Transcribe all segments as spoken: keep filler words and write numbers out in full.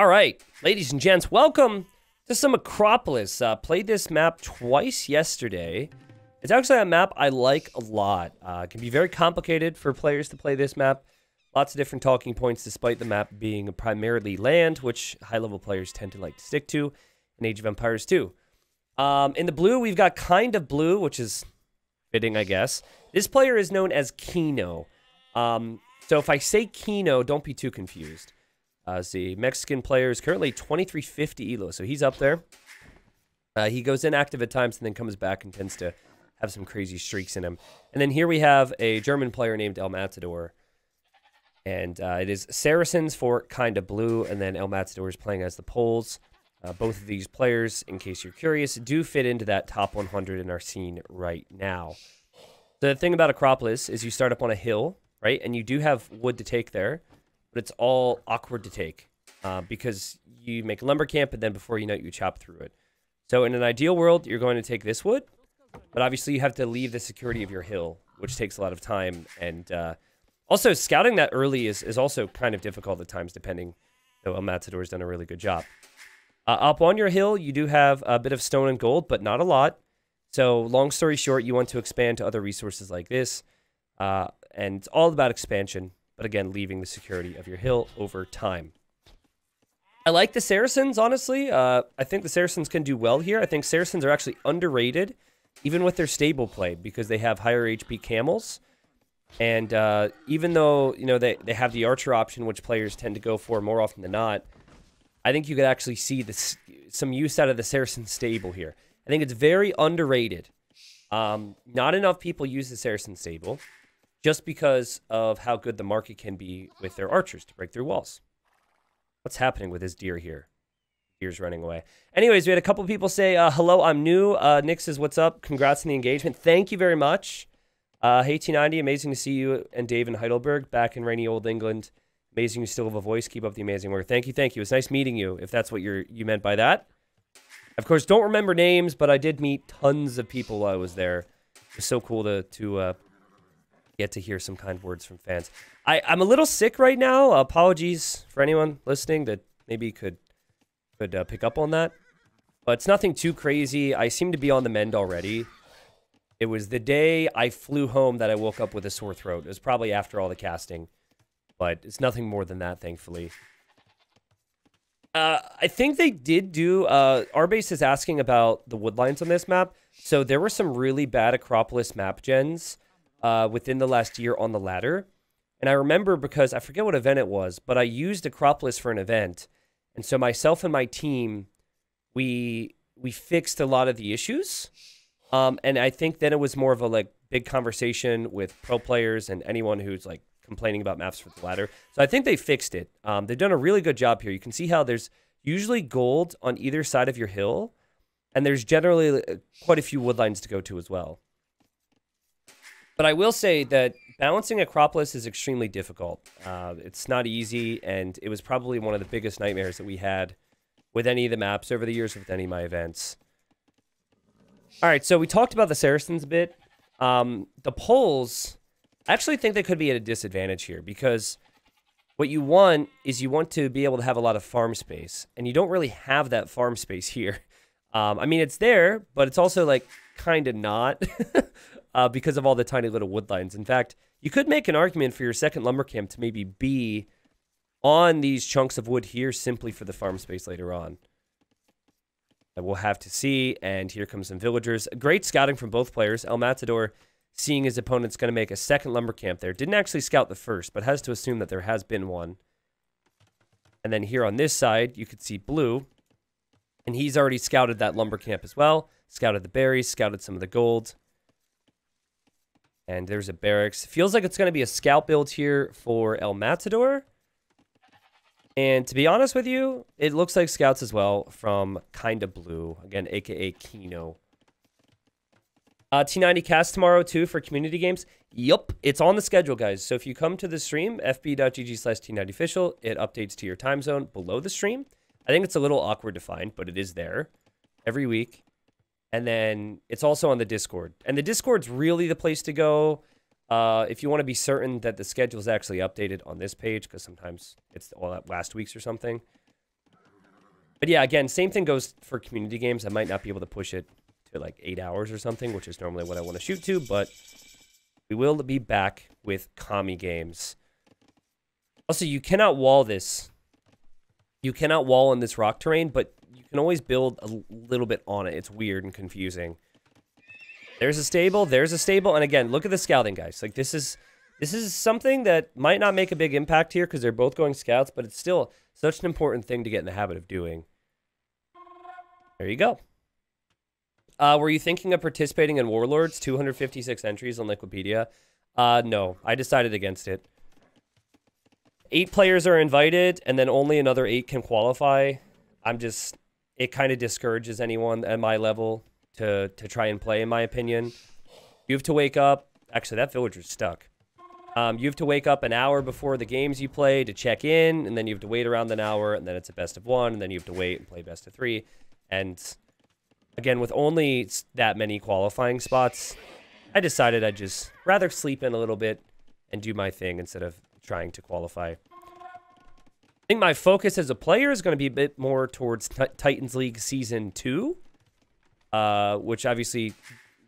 All right, ladies and gents, welcome to some Acropolis. Uh, played this map twice yesterday. It's actually a map I like a lot. Uh, it can be very complicated for players to play this map. Lots of different talking points, despite the map being primarily land, which high-level players tend to like to stick to in Age of Empires two. Um, in the blue, we've got Kinda Blue, which is fitting, I guess. This player is known as Kino. Um, so if I say Kino, don't be too confused. Uh, see, Mexican player is currently twenty-three fifty E L O, so he's up there. Uh, he goes inactive at times and then comes back and tends to have some crazy streaks in him. And then here we have a German player named El Matador. And uh, it is Saracens for Kinda Blue, and then El Matador is playing as the Poles. Uh, both of these players, in case you're curious, do fit into that top one hundred in our scene right now. The thing about Acropolis is you start up on a hill, right? And you do have wood to take there. But it's all awkward to take uh, because you make a lumber camp, and then before you know it, you chop through it. So in an ideal world, you're going to take this wood, but obviously you have to leave the security of your hill, which takes a lot of time. And uh, also, scouting that early is, is also kind of difficult at times, depending. So El Matador's done a really good job. Uh, up on your hill, you do have a bit of stone and gold, but not a lot. So long story short, you want to expand to other resources like this. Uh, and it's all about expansion. But again, leaving the security of your hill over time. I like the Saracens, honestly. Uh, I think the Saracens can do well here. I think Saracens are actually underrated, even with their stable play, because they have higher H P camels. And uh, even though, you know, they, they have the archer option, which players tend to go for more often than not, I think you could actually see this, some use out of the Saracen stable here. I think it's very underrated. Um, not enough people use the Saracen stable, just because of how good the market can be with their archers to break through walls. What's happening with this deer here? Deer's running away. Anyways, we had a couple people say, uh, hello, I'm new. Uh, Nick says, what's up? Congrats on the engagement. Thank you very much. Uh, hey, T ninety, amazing to see you and Dave in Heidelberg, back in rainy old England. Amazing you still have a voice. Keep up the amazing work. Thank you, thank you. It's nice meeting you, if that's what you're, you meant by that. Of course, don't remember names, but I did meet tons of people while I was there. It was so cool to... to uh, get to hear some kind words from fans. I, I'm a little sick right now. Uh, apologies for anyone listening that maybe could could uh, pick up on that. But it's nothing too crazy. I seem to be on the mend already. It was the day I flew home that I woke up with a sore throat. It was probably after all the casting. But it's nothing more than that, thankfully. Uh, I think they did do... Uh, Arbalest is asking about the woodlines on this map. So there were some really bad Acropolis map gens... Uh, within the last year on the ladder. And I remember because I forget what event it was, but I used Acropolis for an event. And so myself and my team, we we fixed a lot of the issues. Um, and I think then it was more of a like big conversation with pro players and anyone who's like complaining about maps for the ladder. So I think they fixed it. Um, they've done a really good job here. You can see how there's usually gold on either side of your hill. And there's generally quite a few woodlines to go to as well. But I will say that balancing Acropolis is extremely difficult. Uh, it's not easy, and it was probably one of the biggest nightmares that we had with any of the maps over the years with any of my events. All right, so we talked about the Saracens a bit. Um, the Poles, I actually think they could be at a disadvantage here, because what you want is you want to be able to have a lot of farm space, and you don't really have that farm space here. Um, I mean, it's there, but it's also, like, kind of not. Uh, because of all the tiny little woodlines. In fact, you could make an argument for your second lumber camp to maybe be on these chunks of wood here simply for the farm space later on. And we'll have to see. And here comes some villagers. Great scouting from both players. El Matador, seeing his opponent's going to make a second lumber camp there. Didn't actually scout the first, but has to assume that there has been one. And then here on this side, you could see Blue. And he's already scouted that lumber camp as well. Scouted the berries, scouted some of the gold. And there's a barracks. Feels like it's going to be a scout build here for El Matador. And to be honest with you, it looks like scouts as well from Kinda Blue. Again, a k a. Kino. Uh, T ninety cast tomorrow, too, for community games. Yup, it's on the schedule, guys. So if you come to the stream, f b dot g g slash T ninety official, it updates to your time zone below the stream. I think it's a little awkward to find, but it is there every week. And then it's also on the Discord. And the Discord's really the place to go uh, if you want to be certain that the schedule is actually updated on this page, because sometimes it's all at last week's or something. But yeah, again, same thing goes for community games. I might not be able to push it to like eight hours or something, which is normally what I want to shoot to, but we will be back with commie games. Also, you cannot wall this. You cannot wall in this rock terrain, but you can always build a little bit on it. It's weird and confusing. There's a stable, there's a stable, and again, look at the scouting, guys. Like, this is this is something that might not make a big impact here because they're both going scouts, but it's still such an important thing to get in the habit of doing. There you go. Uh, were you thinking of participating in Warlords? two hundred fifty-six entries on Liquipedia. Uh, no, I decided against it. Eight players are invited, and then only another eight can qualify. I'm just... It kind of discourages anyone at my level to, to try and play, in my opinion. You have to wake up... Actually, that villager's stuck. Um, you have to wake up an hour before the games you play to check in, and then you have to wait around an hour, and then it's a best of one, and then you have to wait and play best of three. And again, with only that many qualifying spots, I decided I'd just rather sleep in a little bit and do my thing instead of trying to qualify. I think my focus as a player is going to be a bit more towards Titans League Season two, uh, which obviously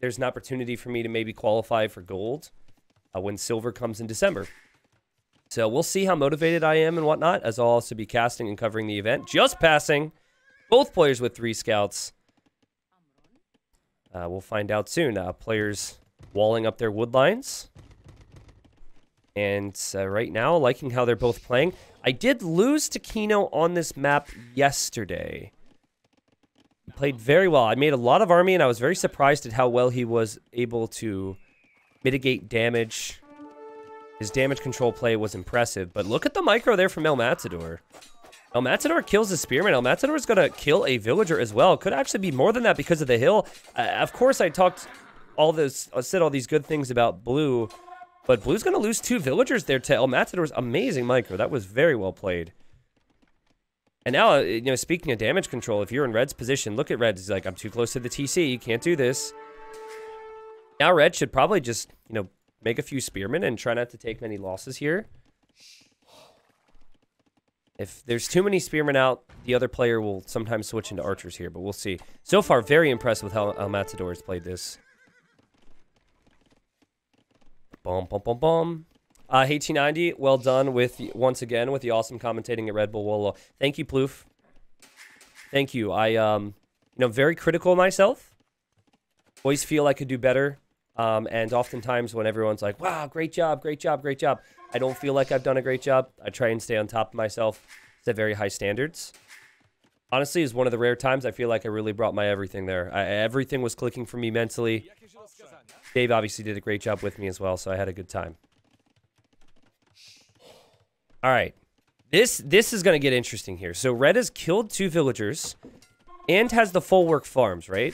there's an opportunity for me to maybe qualify for gold uh, when silver comes in December. So we'll see how motivated I am and whatnot, as I'll also be casting and covering the event. Just passing both players with three scouts. Uh, we'll find out soon. Uh, players walling up their wood lines. And uh, right now, liking how they're both playing. I did lose to Kino on this map yesterday. He played very well. I made a lot of army, and I was very surprised at how well he was able to mitigate damage. His damage control play was impressive. But look at the micro there from El Matador. El Matador kills a spearman. El Matador is going to kill a villager as well. Could actually be more than that because of the hill. Uh, of course, I talked all this, I said all these good things about Blue. But Blue's going to lose two villagers there to El Matador's amazing micro. That was very well played. And now, you know, speaking of damage control, if you're in Red's position, look at Red. He's like, I'm too close to the T C. You can't do this. Now Red should probably just, you know, make a few spearmen and try not to take many losses here. If there's too many spearmen out, the other player will sometimes switch into archers here, but we'll see. So far, very impressed with how El Matador has played this. Bum, bum, bum, bum. Uh, hey, T ninety, well done with once again with the awesome commentating at Red Bull Walla. Thank you, Ploof. Thank you. I, um, you know, very critical of myself. Always feel I could do better. Um, and oftentimes when everyone's like, wow, great job, great job, great job, I don't feel like I've done a great job. I try and stay on top of myself, set very high standards. Honestly, it's one of the rare times I feel like I really brought my everything there. I, everything was clicking for me mentally. Dave obviously did a great job with me as well, so I had a good time. All right. This this is going to get interesting here. So Red has killed two villagers and has the full work farms, right?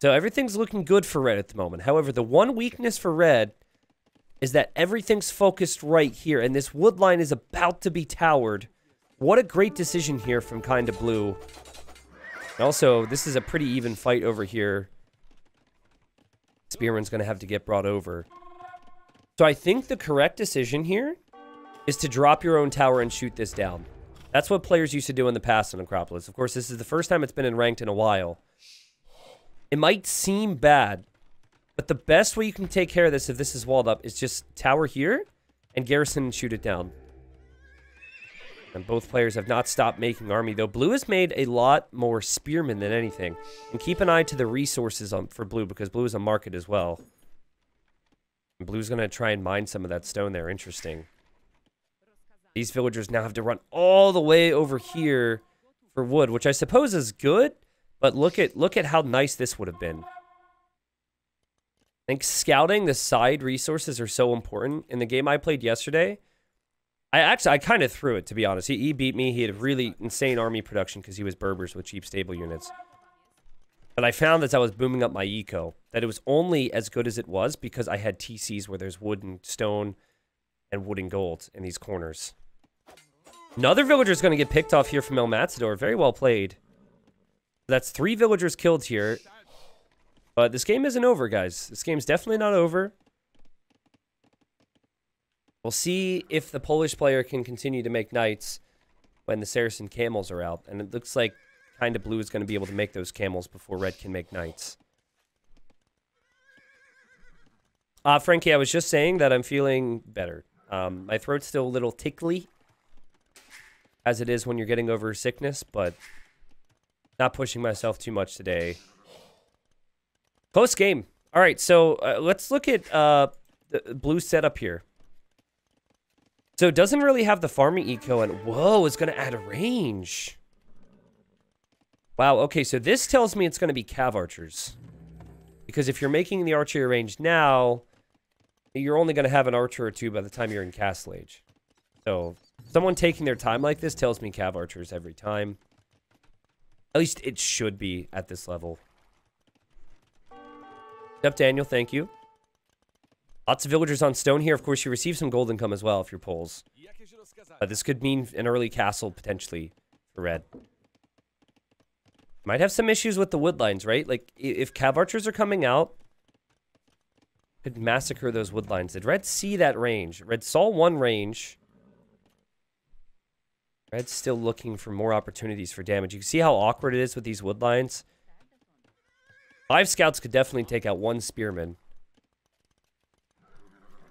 So everything's looking good for Red at the moment. However, the one weakness for Red is that everything's focused right here, and this wood line is about to be towered. What a great decision here from Kinda Blue. And also, this is a pretty even fight over here. Spearman's going to have to get brought over. So I think the correct decision here is to drop your own tower and shoot this down. That's what players used to do in the past on Acropolis. Of course, this is the first time it's been in ranked in a while. It might seem bad, but the best way you can take care of this if this is walled up is just tower here and garrison and shoot it down. And both players have not stopped making army, though. Blue has made a lot more spearmen than anything. And keep an eye to the resources on, for Blue, because Blue is a market as well. And Blue's going to try and mine some of that stone there. Interesting. These villagers now have to run all the way over here for wood, which I suppose is good. But look at, look at how nice this would have been. I think scouting the side resources are so important. In the game I played yesterday... I actually, I kind of threw it, to be honest. He, he beat me. He had a really insane army production because he was Berbers with cheap stable units. But I found as I was booming up my eco that it was only as good as it was because I had T Cs where there's wood and stone and wood and gold in these corners. Another villager is going to get picked off here from El Matador. Very well played. That's three villagers killed here. But this game isn't over, guys. This game's definitely not over. We'll see if the Polish player can continue to make knights. when the Saracen camels are out. And it looks like Kinda Blue is going to be able to make those camels before Red can make knights. Uh, Frankie, I was just saying that I'm feeling better. Um, my throat's still a little tickly, as it is when you're getting over sickness, but not pushing myself too much today. Close game. All right, so uh, let's look at uh, the blue setup here. So it doesn't really have the farming eco, and whoa, it's going to add a range. Wow, okay, so this tells me it's going to be cav archers. Because if you're making the archery range now, you're only going to have an archer or two by the time you're in Castle Age. So someone taking their time like this tells me cav archers every time. At least it should be at this level. Up, Daniel, thank you. Lots of villagers on stone here. Of course, you receive some gold income as well if you're Poles. Uh, this could mean an early castle, potentially, for Red. Might have some issues with the wood lines, right? Like, if cav archers are coming out, could massacre those wood lines. Did Red see that range? Red saw one range. Red's still looking for more opportunities for damage. You can see how awkward it is with these wood lines. Five scouts could definitely take out one spearman.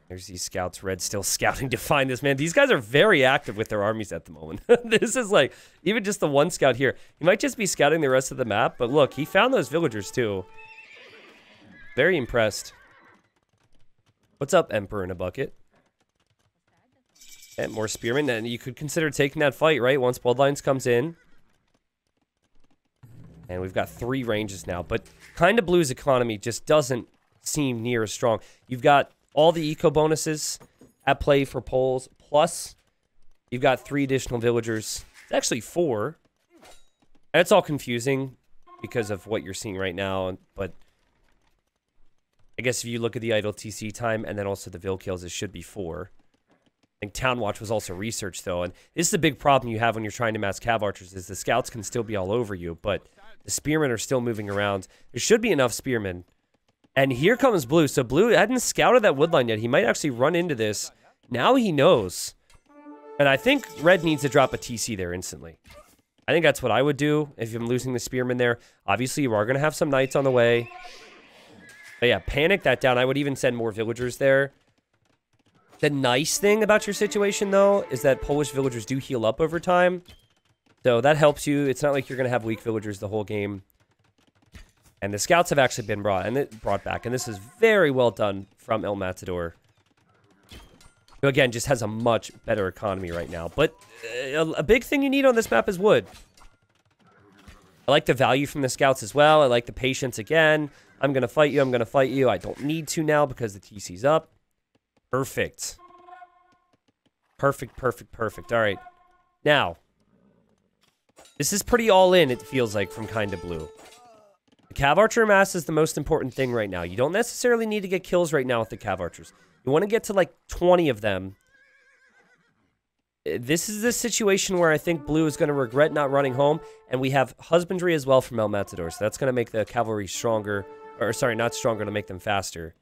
There's these scouts. Red still scouting to find this man. These guys are very active with their armies at the moment. This is like, even just the one scout here. He might just be scouting the rest of the map, but look, he found those villagers too. Very impressed. What's up, Emperor in a Bucket? And more spearmen, and you could consider taking that fight, right? Once Bloodlines comes in. And we've got three ranges now, but Kinda Blue's economy just doesn't seem near as strong. You've got all the eco bonuses at play for Poles, plus you've got three additional villagers. It's actually four. That's all confusing because of what you're seeing right now, but I guess if you look at the idle T C time and then also the vill kills, it should be four. I think Town Watch was also researched, though, and this is a big problem you have when you're trying to mass cav archers, is the scouts can still be all over you, but the spearmen are still moving around. There should be enough spearmen. And here comes Blue. So Blue hadn't scouted that woodline yet. He might actually run into this. Now he knows. And I think Red needs to drop a T C there instantly. I think that's what I would do if I'm losing the spearmen there. Obviously, you are going to have some knights on the way. But yeah, panic that down. I would even send more villagers there. The nice thing about your situation, though, is that Polish villagers do heal up over time. So that helps you. It's not like you're going to have weak villagers the whole game. And the scouts have actually been brought and brought back. And this is very well done from El Matador, who, again, just has a much better economy right now. But uh, a big thing you need on this map is wood. I like the value from the scouts as well. I like the patience again. I'm going to fight you. I'm going to fight you. I don't need to now because the T C's up. Perfect. Perfect, perfect, perfect. All right. Now, this is pretty all-in, it feels like, from Kinda Blue. The cav archer mass is the most important thing right now. You don't necessarily need to get kills right now with the cav archers. You want to get to, like, twenty of them. This is the situation where I think Blue is going to regret not running home, and we have husbandry as well from El Matador, so that's going to make the cavalry stronger, or, sorry, not stronger, to make them faster.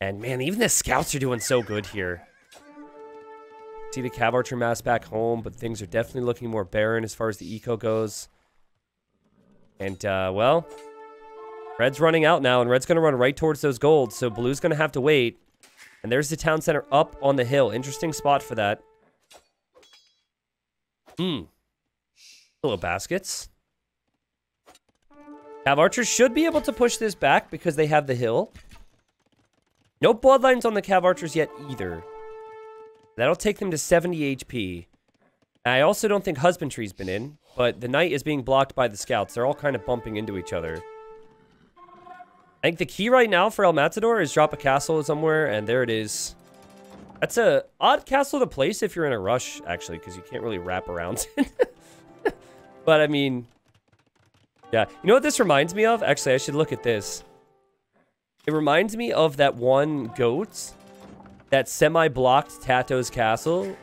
And, man, even the scouts are doing so good here. See the cav archer mass back home, but things are definitely looking more barren as far as the eco goes. And, uh, well, Red's running out now, and Red's going to run right towards those golds, so Blue's going to have to wait. And there's the town center up on the hill. Interesting spot for that. Hmm. Hello, baskets. Cav archers should be able to push this back because they have the hill. No bloodlines on the cav archers yet either. That'll take them to seventy H P. I also don't think husbandry's been in, but the knight is being blocked by the scouts. They're all kind of bumping into each other. I think the key right now for El Matador is drop a castle somewhere, and there it is. That's a odd castle to place if you're in a rush, actually, because you can't really wrap around it. But, I mean, yeah. You know what this reminds me of? Actually, I should look at this. It reminds me of that one goat that semi-blocked Tato's castle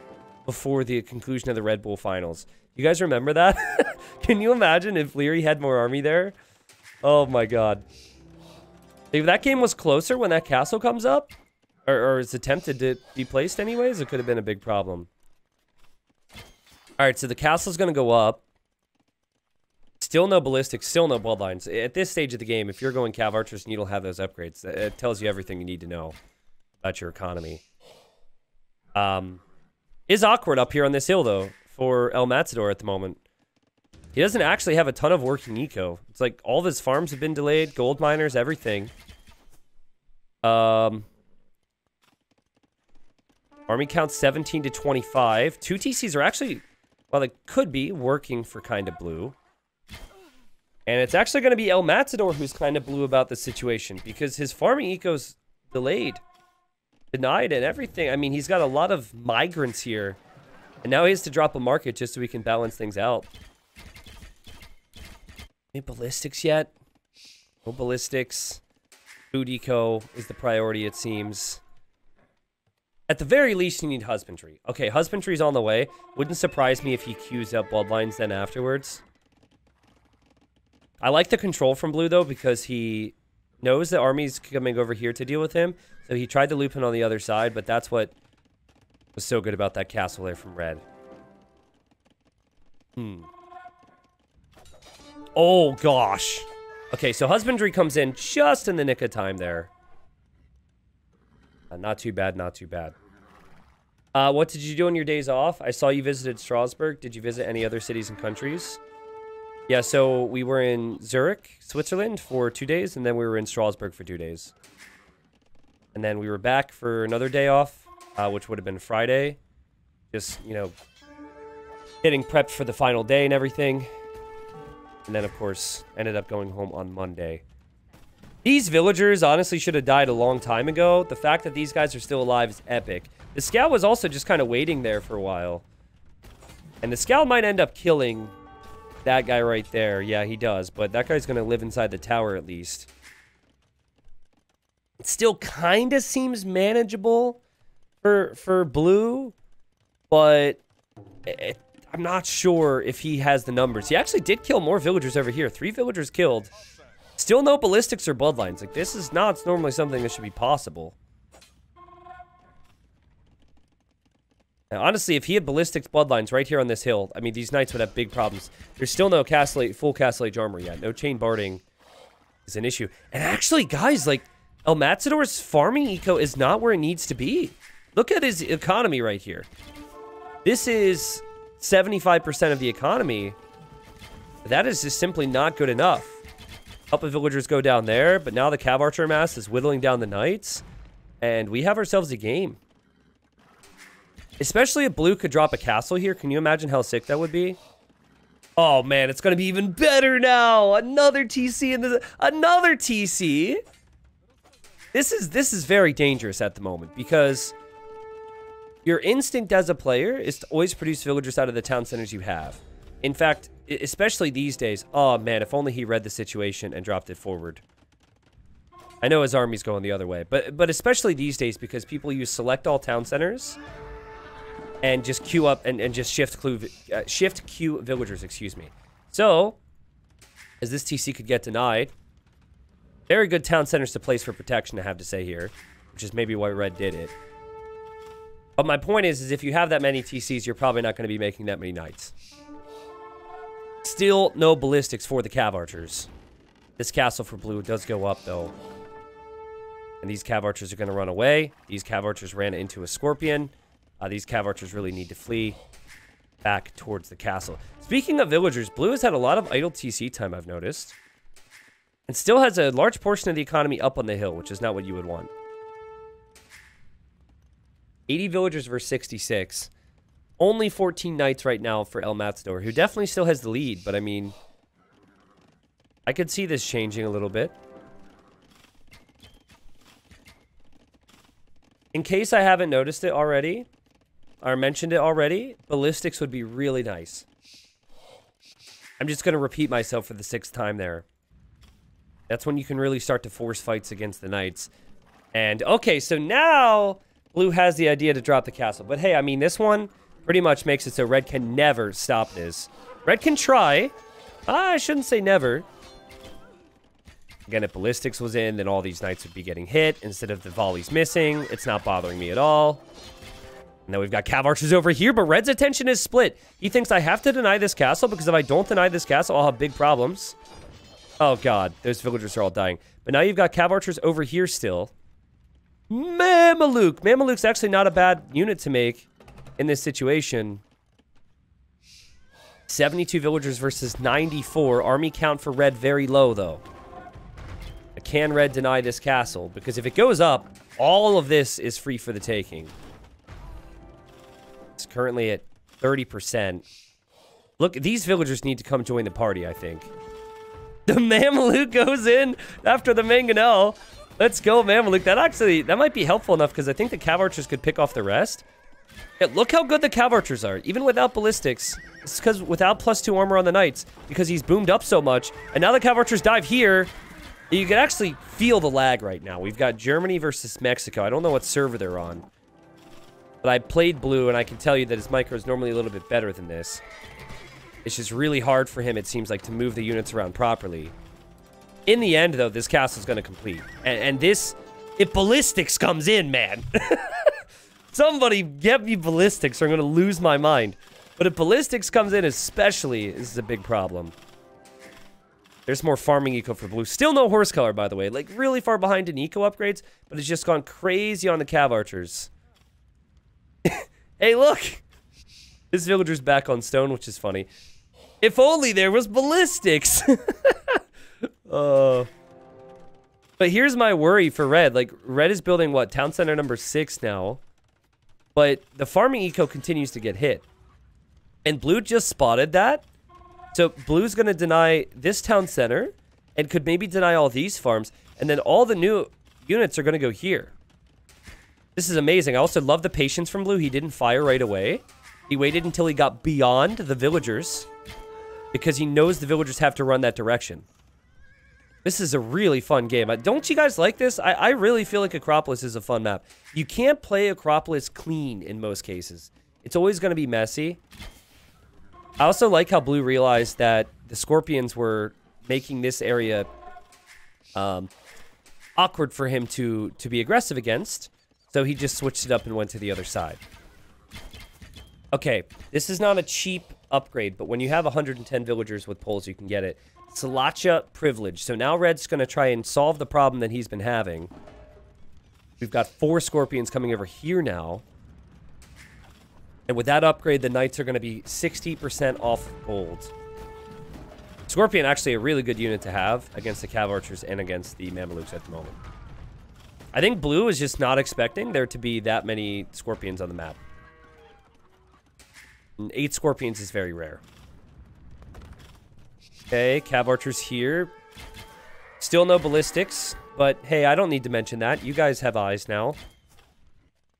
before the conclusion of the Red Bull finals. You guys remember that? Can you imagine if Leary had more army there? Oh my god. If that game was closer when that castle comes up, or, or is attempted to be placed anyways, it could have been a big problem. Alright, so the castle's gonna go up. Still no ballistics, still no bloodlines. At this stage of the game, if you're going Cav Archers and you don't have those upgrades, it tells you everything you need to know about your economy. Um, is awkward up here on this hill, though, for El Matador at the moment. He doesn't actually have a ton of working eco. It's like all of his farms have been delayed, gold miners, everything. Um, army count seventeen to twenty-five. Two T Cs are actually, well, they could be working for Kinda Blue. And it's actually going to be El Matador who's kind of blue about the situation because his farming eco's delayed, denied, and everything. I mean, he's got a lot of migrants here. And now he has to drop a market just so we can balance things out. Any ballistics yet? No ballistics. Food eco is the priority, it seems. At the very least, you need husbandry. Okay, husbandry's on the way. Wouldn't surprise me if he queues up bloodlines then afterwards. I like the control from Blue, though, because he knows the army's coming over here to deal with him. So he tried to loop in on the other side, but that's what was so good about that castle there from Red. Hmm. Oh, gosh. Okay, so Husbandry comes in just in the nick of time there. Uh, not too bad, not too bad. Uh, what did you do on your days off? I saw you visited Strasbourg. Did you visit any other cities and countries? Yeah, so we were in Zurich, Switzerland for two days, and then we were in Strasbourg for two days. And then we were back for another day off, uh, which would have been Friday. Just, you know, getting prepped for the final day and everything. And then, of course, ended up going home on Monday. These villagers honestly should have died a long time ago. The fact that these guys are still alive is epic. The scout was also just kind of waiting there for a while. And the scout might end up killing... that guy right there. Yeah, he does. But that guy's going to live inside the tower at least. It still kind of seems manageable for for Blue. But it, I'm not sure if he has the numbers. He actually did kill more villagers over here. Three villagers killed. Still no ballistics or bloodlines. Like, this is not normally something that should be possible. Now, honestly, if he had ballistics bloodlines right here on this hill, I mean, these knights would have big problems. There's still no castle age, full castle age armor yet. No chain barding is an issue. And actually, guys, like, El Matador's farming eco is not where it needs to be. Look at his economy right here. This is seventy-five percent of the economy. That is just simply not good enough. A couple of villagers go down there, but now the Cav Archer mass is whittling down the knights. And we have ourselves a game. Especially if Blue could drop a castle here. Can you imagine how sick that would be? Oh, man, it's going to be even better now. Another T C in the... Another T C? This is, this is very dangerous at the moment because your instinct as a player is to always produce villagers out of the town centers you have. In fact, especially these days. Oh, man, if only he read the situation and dropped it forward. I know his army's going the other way. But, but especially these days because people use select all town centers... and just queue up and, and just shift clue, uh, shift queue villagers, excuse me. So, as this T C could get denied, very good town centers to place for protection, I have to say here, which is maybe why Red did it. But my point is, is if you have that many T Cs, you're probably not going to be making that many knights. Still no ballistics for the Cav Archers. This castle for Blue does go up, though. And these Cav Archers are going to run away. These Cav Archers ran into a Scorpion. Uh, these Cav Archers really need to flee back towards the castle. Speaking of villagers, Blue has had a lot of idle T C time, I've noticed. And still has a large portion of the economy up on the hill, which is not what you would want. eighty villagers versus sixty-six. Only fourteen knights right now for El Matador, who definitely still has the lead, but I mean... I could see this changing a little bit. In case I haven't noticed it already... or mentioned it already, ballistics would be really nice. I'm just going to repeat myself for the sixth time there. That's when you can really start to force fights against the knights. And, okay, so now Blue has the idea to drop the castle. But, hey, I mean, this one pretty much makes it so Red can never stop this. Red can try. Ah, I shouldn't say never. Again, if ballistics was in, then all these knights would be getting hit. Instead of the volleys missing, it's not bothering me at all. And then we've got Cav Archers over here, but Red's attention is split. He thinks I have to deny this castle, because if I don't deny this castle, I'll have big problems. Oh, God. Those villagers are all dying. But now you've got Cav Archers over here still. Mameluke. Mameluke's actually not a bad unit to make in this situation. seventy-two villagers versus ninety-four. Army count for Red very low, though. Can Red deny this castle? Because if it goes up, all of this is free for the taking. It's currently at thirty percent. Look, these villagers need to come join the party, I think. The Mameluke goes in after the Manganel. Let's go, Mameluke. That actually, that might be helpful enough, because I think the Cav Archers could pick off the rest. Yeah, look how good the Cav Archers are. Even without Ballistics, it's because without plus two armor on the Knights, because he's boomed up so much. And now the Cav Archers dive here. You can actually feel the lag right now. We've got Germany versus Mexico. I don't know what server they're on. But I played Blue, and I can tell you that his micro is normally a little bit better than this. It's just really hard for him, it seems like, to move the units around properly. In the end, though, this castle is going to complete. And, and this... If Ballistics comes in, man. Somebody get me Ballistics, or I'm going to lose my mind. But if Ballistics comes in especially, this is a big problem. There's more farming eco for Blue. Still no horse color, by the way. Like, really far behind in eco upgrades, but it's just gone crazy on the Cav Archers. Hey, look! This villager's back on stone, which is funny. If only there was Ballistics! uh, but here's my worry for Red. Like, Red is building, what, town center number six now. But the farming eco continues to get hit. And Blue just spotted that. So Blue's going to deny this town center and could maybe deny all these farms. And then all the new units are going to go here. This is amazing. I also love the patience from Blue. He didn't fire right away. He waited until he got beyond the villagers, because he knows the villagers have to run that direction. This is a really fun game. Don't you guys like this? I, I really feel like Acropolis is a fun map. You can't play Acropolis clean in most cases. It's always going to be messy. I also like how Blue realized that the Scorpions were making this area um, awkward for him to, to be aggressive against, so he just switched it up and went to the other side. Okay, this is not a cheap upgrade, but when you have one hundred ten villagers with poles, you can get it. Sultan's Privilege. So now Red's going to try and solve the problem that he's been having. We've got four Scorpions coming over here now. And with that upgrade, the Knights are going to be sixty percent off gold. Scorpion, actually a really good unit to have against the Cav Archers and against the Mamelukes at the moment. I think Blue is just not expecting there to be that many Scorpions on the map. And eight Scorpions is very rare. Okay, Cav Archers here. Still no Ballistics, but hey, I don't need to mention that. You guys have eyes now.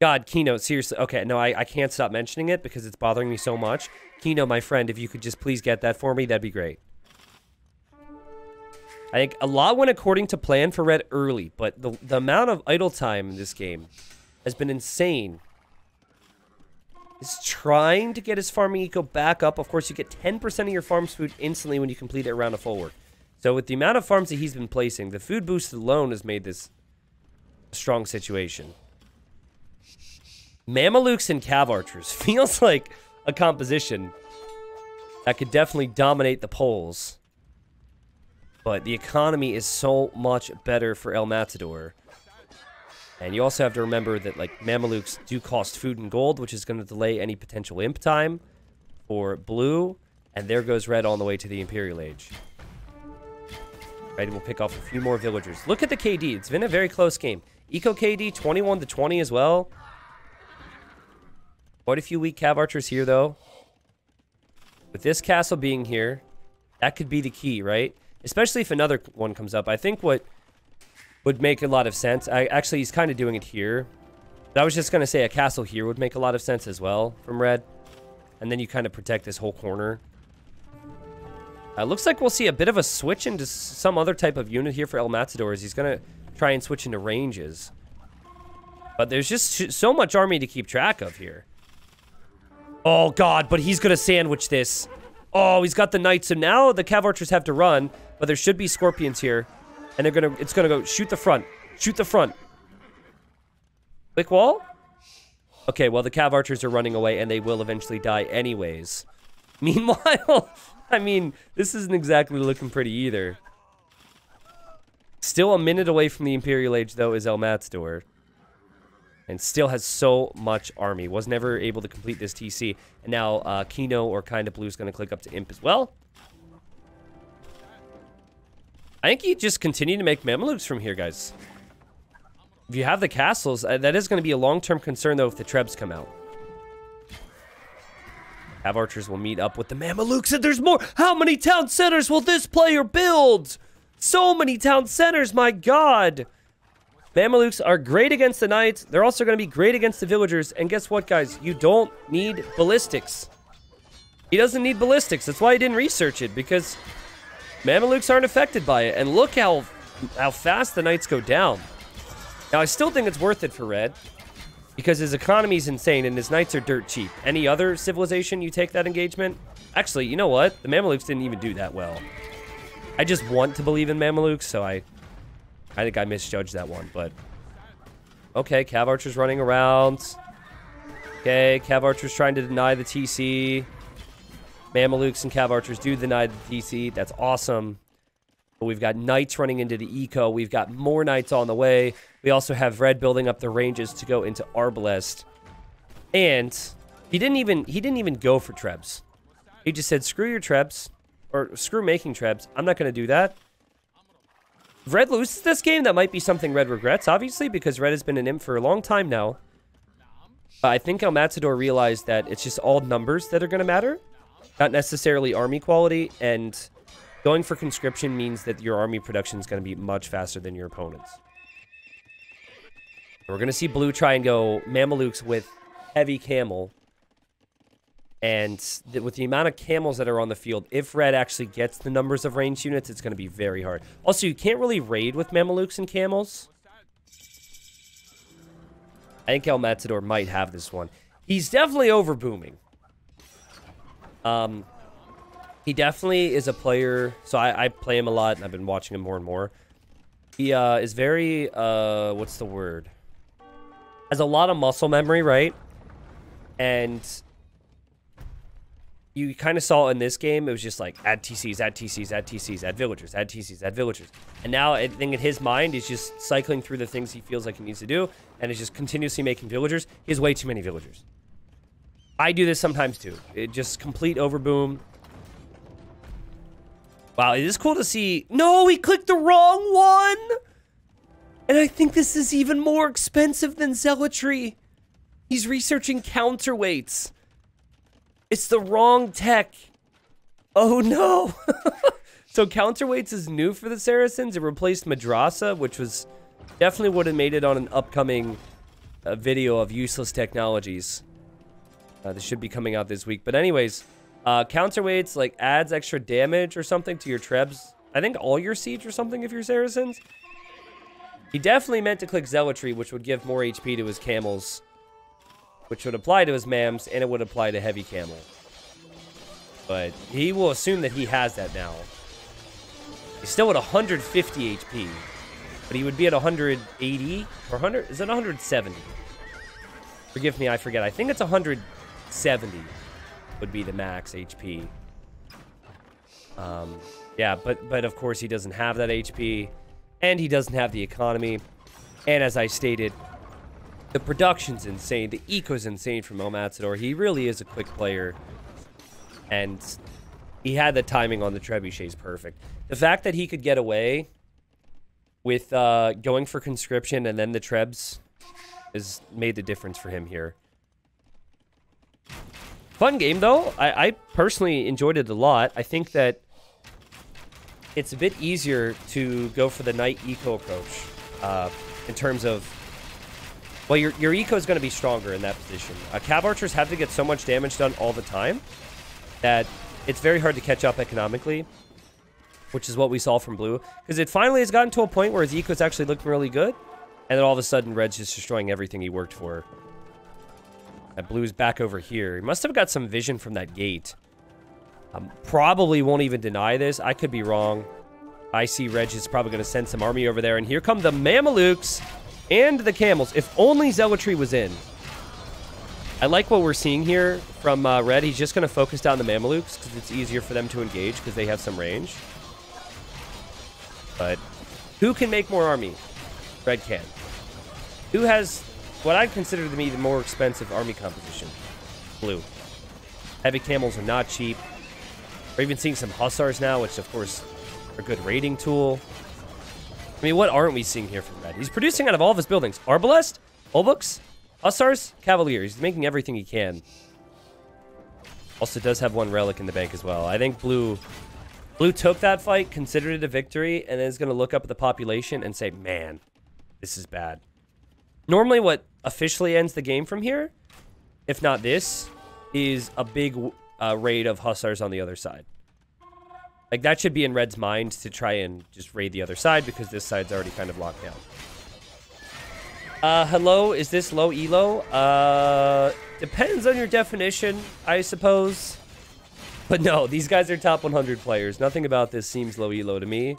God, Kino, seriously. Okay, no, I, I can't stop mentioning it because it's bothering me so much. Kino, my friend, if you could just please get that for me, that'd be great. I think a lot went according to plan for Red early, but the, the amount of idle time in this game has been insane. He's trying to get his farming eco back up. Of course, you get ten percent of your farm's food instantly when you complete a round of full work. So with the amount of farms that he's been placing, the food boost alone has made this a strong situation. Mamelukes and Cav Archers feels like a composition that could definitely dominate the Poles. But the economy is so much better for El Matador. And you also have to remember that, like, Mamelukes do cost food and gold, which is going to delay any potential imp time for Blue. And there goes Red on the way to the Imperial Age. Right, and we'll pick off a few more villagers. Look at the K D. It's been a very close game. Eco K D, twenty-one to twenty as well. Quite a few weak Cav Archers here, though. With this castle being here, that could be the key, right? Especially if another one comes up. I think what would make a lot of sense... I, actually, he's kind of doing it here. But I was just going to say a castle here would make a lot of sense as well from Red. And then you kind of protect this whole corner. Uh, looks like we'll see a bit of a switch into some other type of unit here for El Matador. As he's going to try and switch into ranges. But there's just so much army to keep track of here. Oh, God, but he's going to sandwich this. Oh, he's got the Knights. So now the Cav Archers have to run, but there should be Scorpions here. And they're going to, it's going to go, shoot the front. Shoot the front. Quick wall. Okay, well, the Cav Archers are running away, and they will eventually die anyways. Meanwhile, I mean, this isn't exactly looking pretty either. Still a minute away from the Imperial Age, though, is El Matador. And still has so much army. Was never able to complete this T C. And now uh, Kino or Kinda Blue is going to click up to Imp as well. I think you just continue to make Mamelukes from here, guys. If you have the castles, uh, that is going to be a long-term concern, though, if the Trebs come out. Cav Archers will meet up with the Mamelukes, and there's more! How many town centers will this player build? So many town centers, my god! Mamelukes are great against the knights. They're also going to be great against the villagers. And guess what, guys? You don't need ballistics. He doesn't need ballistics. That's why I didn't research it, because Mamelukes aren't affected by it. And look how, how fast the knights go down. Now, I still think it's worth it for Red, because his economy is insane and his knights are dirt cheap. Any other civilization, you take that engagement? Actually, you know what? The Mamelukes didn't even do that well. I just want to believe in Mamelukes, so I... I think I misjudged that one, but... Okay, Cav Archer's running around. Okay, Cav Archer's trying to deny the T C. Mamelukes and Cav Archers do deny the T C. That's awesome. But we've got Knights running into the Eco. We've got more Knights on the way. We also have Red building up the ranges to go into Arbalest. And he didn't even he didn't even go for Trebs. He just said, screw your Trebs. Or screw making Trebs. I'm not going to do that. If Red loses this game, that might be something Red regrets, obviously, because Red has been an imp for a long time now. But I think El Matador realized that it's just all numbers that are going to matter, not necessarily army quality, and going for conscription means that your army production is going to be much faster than your opponents. We're going to see Blue try and go Mamelukes with Heavy Camel. And th with the amount of camels that are on the field, if Red actually gets the numbers of ranged units, it's going to be very hard. Also, you can't really raid with Mamelukes and camels. I think El Matador might have this one. He's definitely overbooming. Um, he definitely is a player. So I, I play him a lot, and I've been watching him more and more. He uh, is very, uh, what's the word? Has a lot of muscle memory, right? And... you kind of saw in this game, it was just like, add T Cs, add T Cs, add T Cs, add villagers, add T Cs, add villagers. And now, I think in his mind, he's just cycling through the things he feels like he needs to do, and is just continuously making villagers. He has way too many villagers. I do this sometimes, too. It just complete overboom. Wow, it is cool to see... No, he clicked the wrong one! And I think this is even more expensive than Zealotry. He's researching counterweights. It's the wrong tech. Oh, no. So counterweights is new for the Saracens. It replaced Madrasa, which was definitely would have made it on an upcoming uh, video of useless technologies. Uh, this should be coming out this week. But anyways, uh, counterweights like adds extra damage or something to your Trebs. I think all your siege or something if you're Saracens. He definitely meant to click Zealotry, which would give more H P to his camels, which would apply to his mams, and it would apply to Heavy Camel. But he will assume that he has that now. He's still at one hundred fifty H P, but he would be at one hundred eighty, or one hundred, is it one hundred seventy? Forgive me, I forget. I think it's one hundred seventy would be the max H P. Um, yeah, but, but of course he doesn't have that H P, and he doesn't have the economy, and as I stated, the production's insane. The eco's insane from El Matador. He really is a quick player. And he had the timing on the trebuchets perfect. The fact that he could get away with uh, going for conscription and then the trebs has made the difference for him here. Fun game, though. I, I personally enjoyed it a lot. I think that it's a bit easier to go for the knight eco approach uh, in terms of... well, your, your eco is going to be stronger in that position. Uh, Cav Archers have to get so much damage done all the time that it's very hard to catch up economically, which is what we saw from Blue. Because it finally has gotten to a point where his eco's actually looking really good, and then all of a sudden, Red's just destroying everything he worked for. And Blue's back over here. He must have got some vision from that gate. Um, probably won't even deny this. I could be wrong. I see Reg is probably going to send some army over there, and here come the Mamelukes. And the camels. If only Zealotry was in. I like what we're seeing here from uh, Red. He's just going to focus down the Mamelukes because it's easier for them to engage because they have some range. But who can make more army? Red can. Who has what I'd consider to be the more expensive army composition? Blue. Heavy Camels are not cheap. We're even seeing some Hussars now, which of course are a good raiding tool. I mean, what aren't we seeing here from Red? He's producing out of all of his buildings. Arbalest, Olbuks, Hussars, Cavaliers. He's making everything he can. Also does have one relic in the bank as well. I think Blue Blue took that fight, considered it a victory, and then is going to look up at the population and say, man, this is bad. Normally what officially ends the game from here, if not this, is a big uh, raid of Hussars on the other side. Like, that should be in Red's mind to try and just raid the other side because this side's already kind of locked down. Uh, hello, is this low elo? Uh, depends on your definition, I suppose. But no, these guys are top one hundred players. Nothing about this seems low elo to me.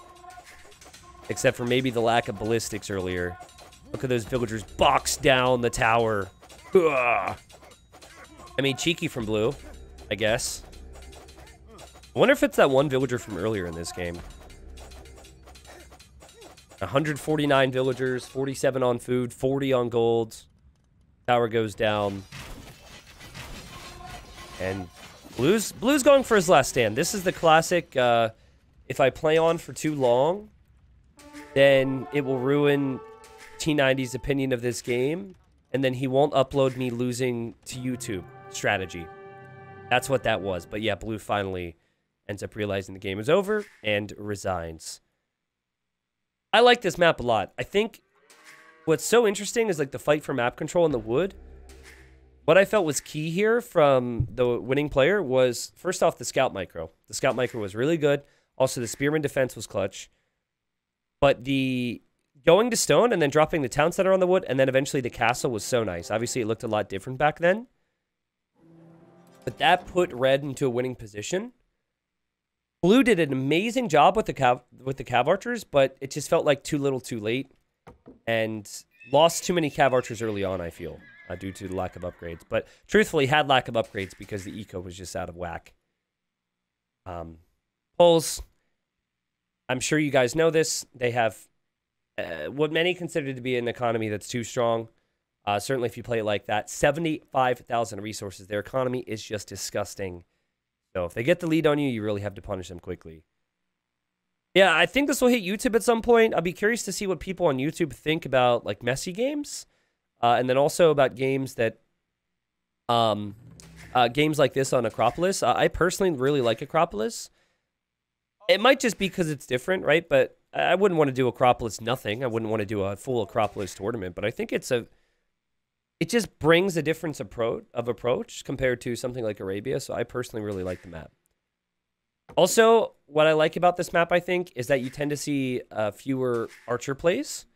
Except for maybe the lack of ballistics earlier. Look at those villagers box down the tower. Ugh. I mean, cheeky from Blue, I guess. I wonder if it's that one villager from earlier in this game. one hundred forty-nine villagers, forty-seven on food, forty on gold. Tower goes down. And Blue's, Blue's going for his last stand. This is the classic, uh, if I play on for too long, then it will ruin T ninety opinion of this game, and then he won't upload me losing to YouTube strategy. That's what that was. But yeah, Blue finally ends up realizing the game is over and resigns. I like this map a lot. I think what's so interesting is like the fight for map control in the wood. What I felt was key here from the winning player was, first off, the scout micro. The scout micro was really good. Also, the spearman defense was clutch. But the going to stone and then dropping the town center on the wood and then eventually the castle was so nice. Obviously, it looked a lot different back then. But that put Red into a winning position. Blue did an amazing job with the cav with the cav archers, but it just felt like too little too late. And lost too many cav archers early on, I feel, uh, due to the lack of upgrades. But truthfully, had lack of upgrades because the eco was just out of whack. Um, Poles, I'm sure you guys know this. They have Uh, what many consider to be an economy that's too strong. Uh, certainly if you play it like that, seventy-five thousand resources. Their economy is just disgusting. So if they get the lead on you, you really have to punish them quickly. Yeah, I think this will hit YouTube at some point. I'll be curious to see what people on YouTube think about like messy games. Uh, and then also about games that... Um, uh, games like this on Acropolis. Uh, I personally really like Acropolis. It might just be because it's different, right? But I wouldn't want to do Acropolis nothing. I wouldn't want to do a full Acropolis tournament, but I think it's a... It just brings a difference appro of approach compared to something like Arabia, so I personally really like the map. Also, what I like about this map, I think, is that you tend to see uh, fewer archer plays,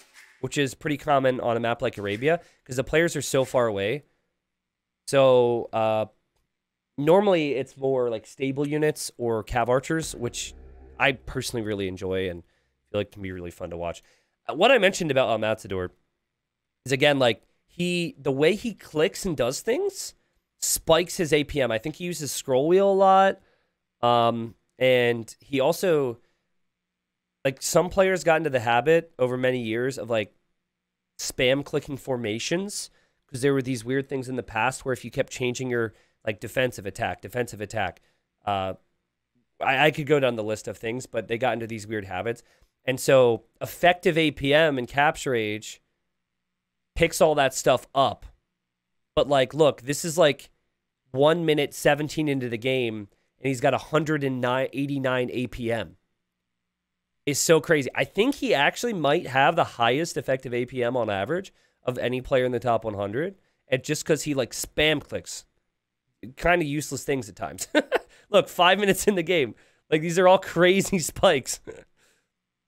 which is pretty common on a map like Arabia, because the players are so far away. So, uh, normally it's more like stable units or cav archers, which I personally really enjoy and feel like can be really fun to watch. Uh, what I mentioned about El Matador is, again, like, he, the way he clicks and does things spikes his A P M. I think he uses scroll wheel a lot. Um, and he also, like, some players got into the habit over many years of, like, spam clicking formations because there were these weird things in the past where if you kept changing your, like, defensive attack, defensive attack, uh, I, I could go down the list of things, but they got into these weird habits. And so effective A P M and capture age picks all that stuff up. But, like, look, this is, like, one minute seventeen into the game, and he's got one hundred eighty-nine A P M. It's so crazy. I think he actually might have the highest effective A P M on average of any player in the top one hundred, and just because he, like, spam clicks kind of useless things at times. Look, five minutes in the game. Like, these are all crazy spikes.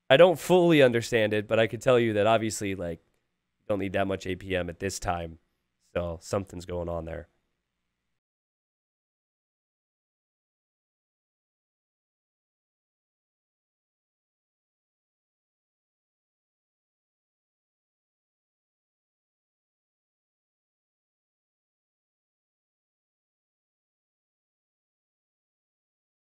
I don't fully understand it, but I can tell you that obviously, like, don't need that much A P M at this time. So something's going on there.